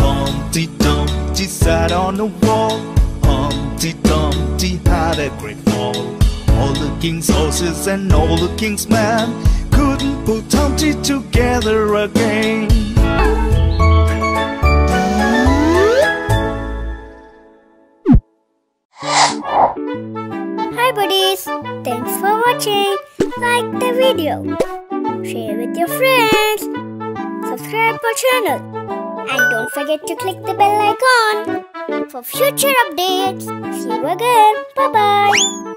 Humpty Dumpty sat on a wall. Humpty Dumpty had a great fall. All the king's horses and all the king's men couldn't put Humpty together again. Hi buddies, thanks for watching. Like the video, share with your friends, subscribe our channel, and don't forget to click the bell icon for future updates. See you again, bye bye.